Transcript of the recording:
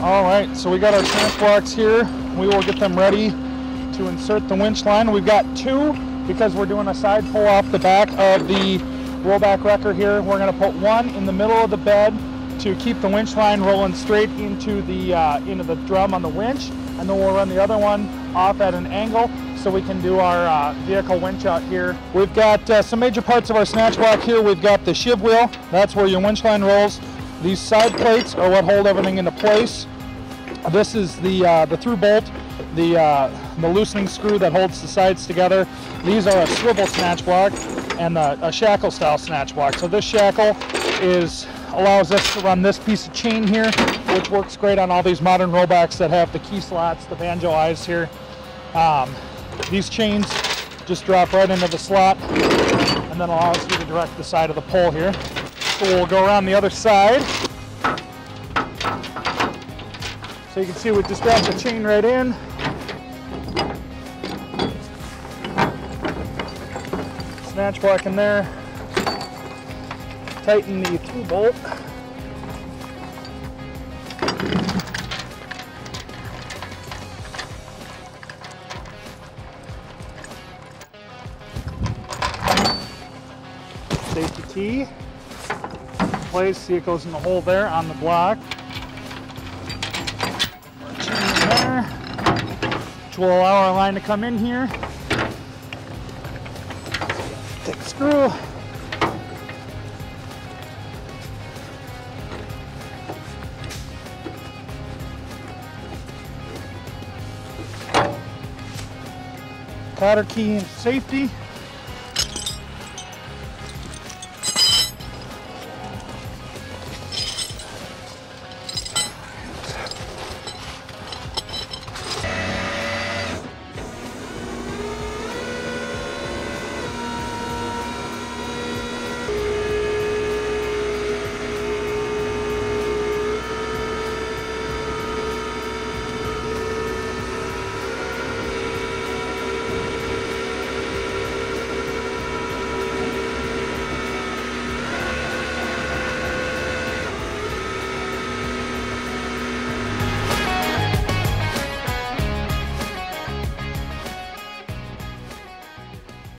All right, so we got our trans blocks here. We will get them ready to insert the winch line. We've got two because we're doing a side pull off the back of the rollback wrecker here. We're gonna put one in the middle of the bed to keep the winch line rolling straight into the drum on the winch, and then we'll run the other one off at an angle so we can do our vehicle winch out here. We've got some major parts of our snatch block here. We've got the shiv wheel, that's where your winch line rolls. These side plates are what hold everything into place. This is the through bolt, the loosening screw that holds the sides together. These are a swivel snatch block and a shackle style snatch block. So this shackle allows us to run this piece of chain here, which works great on all these modern rollbacks that have the key slots, the banjo eyes here. These chains just drop right into the slot and then allows you to direct the side of the pole here. So we'll go around the other side. So you can see we just wrap the chain right in. Snatch block in there. Tighten the through bolt. Safety key. Place, see it goes in the hole there on the block. Chain there, which will allow our line to come in here. Take the screw. Cotter key and safety.